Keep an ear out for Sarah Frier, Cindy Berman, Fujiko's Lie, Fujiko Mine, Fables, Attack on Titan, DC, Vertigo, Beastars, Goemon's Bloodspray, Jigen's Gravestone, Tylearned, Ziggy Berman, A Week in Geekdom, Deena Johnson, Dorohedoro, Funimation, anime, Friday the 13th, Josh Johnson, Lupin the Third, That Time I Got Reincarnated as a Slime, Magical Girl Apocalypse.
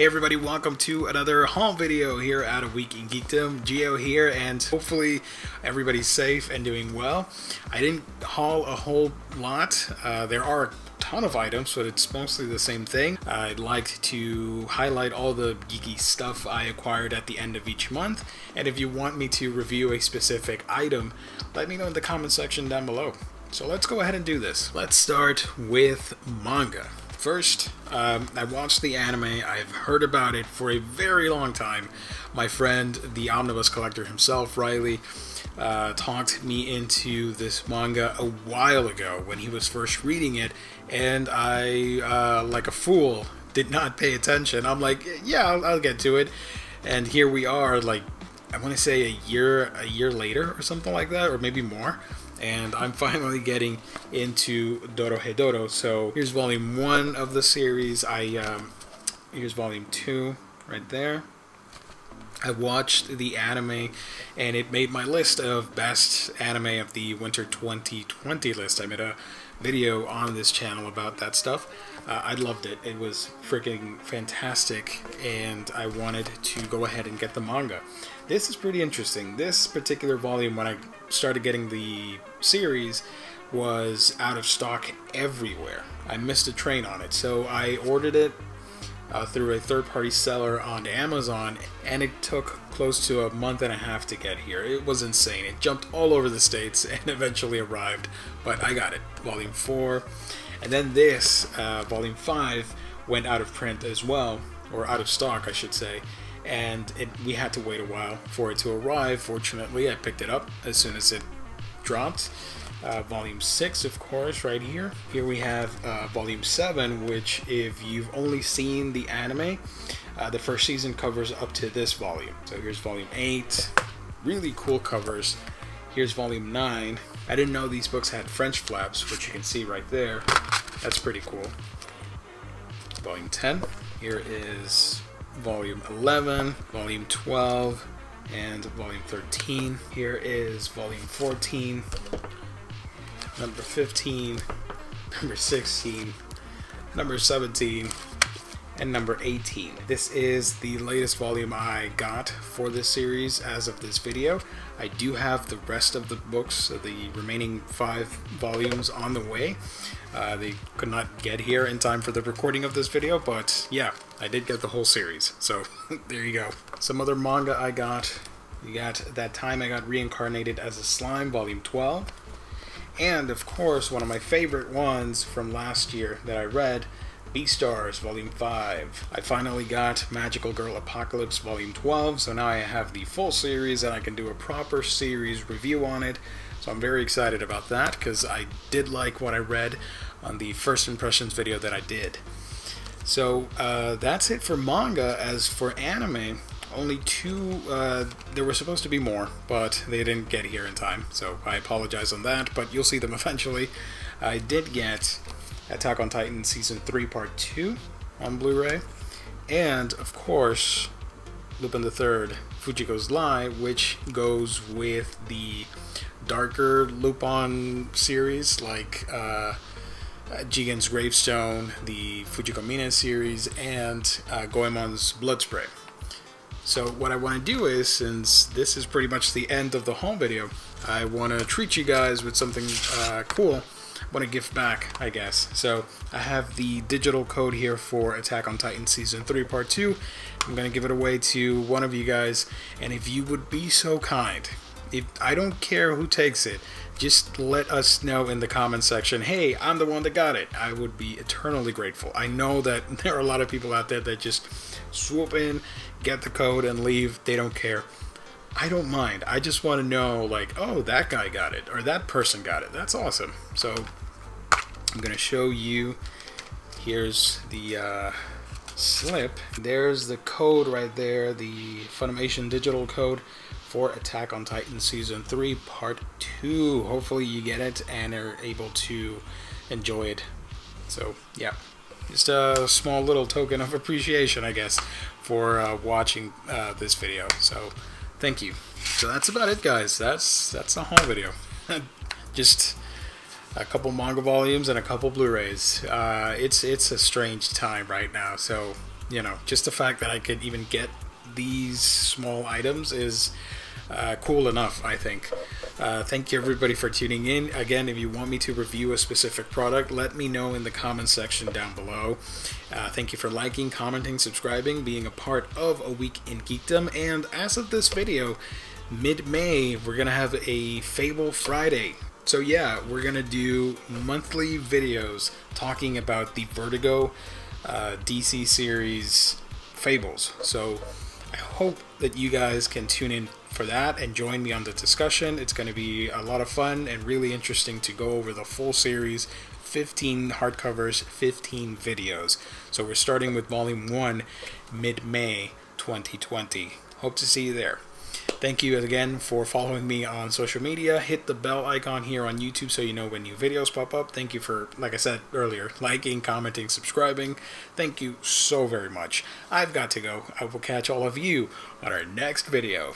Hey everybody, welcome to another haul video here at A Week in Geekdom. Geo here, and hopefully everybody's safe and doing well. I didn't haul a whole lot. There are a ton of items, but it's mostly the same thing. I'd like to highlight all the geeky stuff I acquired at the end of each month, and if you want me to review a specific item, let me know in the comment section down below. So let's go ahead and do this. Let's start with manga. First, I watched the anime. I've heard about it for a very long time. My friend, the omnibus collector himself, Riley, talked me into this manga a while ago when he was first reading it, and I, like a fool, did not pay attention. I'm like, yeah, I'll get to it, and here we are, like, I want to say a year later or something like that, or maybe more. And I'm finally getting into Dorohedoro. So here's volume 1 of the series. Here's volume 2 right there. I watched the anime, and it made my list of best anime of the winter 2020 list. I made a video on this channel about that stuff. I loved it. It was freaking fantastic, and I wanted to go ahead and get the manga. This is pretty interesting. This particular volume, when I started getting the series, was out of stock everywhere. I missed a train on it, so I ordered it through a third-party seller on Amazon, and it took close to a month and a half to get here. It was insane. It jumped all over the states and eventually arrived, but I got it. Volume 4, and then this, volume 5, went out of print as well, or out of stock, I should say, and we had to wait a while for it to arrive. Fortunately, I picked it up as soon as it dropped. Volume 6, of course, right here. Here we have Volume 7, which, if you've only seen the anime, the first season covers up to this volume. So here's Volume 8, really cool covers. Here's Volume 9. I didn't know these books had French flaps, which you can see right there. That's pretty cool. Volume 10. Here is Volume 11, Volume 12, and Volume 13. Here is Volume 14. Number 15, number 16, number 17, and number 18. This is the latest volume I got for this series as of this video. I do have the rest of the books, so the remaining 5 volumes on the way. They could not get here in time for the recording of this video, but yeah, I did get the whole series. So there you go. Some other manga I got. You got That Time I Got Reincarnated as a Slime, Volume 12. And, of course, one of my favorite ones from last year that I read, Beastars, Volume 5. I finally got Magical Girl Apocalypse, Volume 12, so now I have the full series and I can do a proper series review on it. So I'm very excited about that, because I did like what I read on the first impressions video that I did. So, that's it for manga. As for anime, only 2, there were supposed to be more, but they didn't get here in time, so I apologize on that, but you'll see them eventually. I did get Attack on Titan Season 3 Part 2 on Blu-ray, and, of course, Lupin the Third, Fujiko's Lie, which goes with the darker Lupin series, like Jigen's Gravestone, the Fujiko Mine series, and Goemon's Bloodspray. So what I want to do is, since this is pretty much the end of the haul video, I want to treat you guys with something cool. I want to give back, I guess. So I have the digital code here for Attack on Titan Season 3 Part 2. I'm going to give it away to one of you guys, and if you would be so kind, if I don't care who takes it, just let us know in the comment section, hey, I'm the one that got it. I would be eternally grateful. I know that there are a lot of people out there that just swoop in, get the code, and leave. They don't care. I don't mind. I just want to know, like, oh, that guy got it, or that person got it. That's awesome. So I'm going to show you. Here's the slip. There's the code right there, the Funimation digital code for Attack on Titan Season 3 Part 2. Hopefully you get it and are able to enjoy it. So, yeah. Just a small little token of appreciation, I guess, for watching this video. So, thank you. So that's about it, guys. That's the haul video. Just a couple manga volumes and a couple Blu-rays. It's a strange time right now, so you know, just the fact that I could even get these small items is cool enough, I think. Thank you everybody for tuning in. Again, if you want me to review a specific product, let me know in the comment section down below. Thank you for liking, commenting, subscribing, being a part of A Week in Geekdom. And as of this video, mid-May, we're gonna have a Fable Friday. So yeah, we're gonna do monthly videos talking about the Vertigo DC series Fables. So I hope that you guys can tune in for that and join me on the discussion. It's going to be a lot of fun and really interesting to go over the full series, 15 hardcovers, 15 videos. So we're starting with Volume 1, mid-May 2020. Hope to see you there. Thank you again for following me on social media. Hit the bell icon here on YouTube so you know when new videos pop up. Thank you for, like I said earlier, liking, commenting, subscribing. Thank you so very much. I've got to go. I will catch all of you on our next video.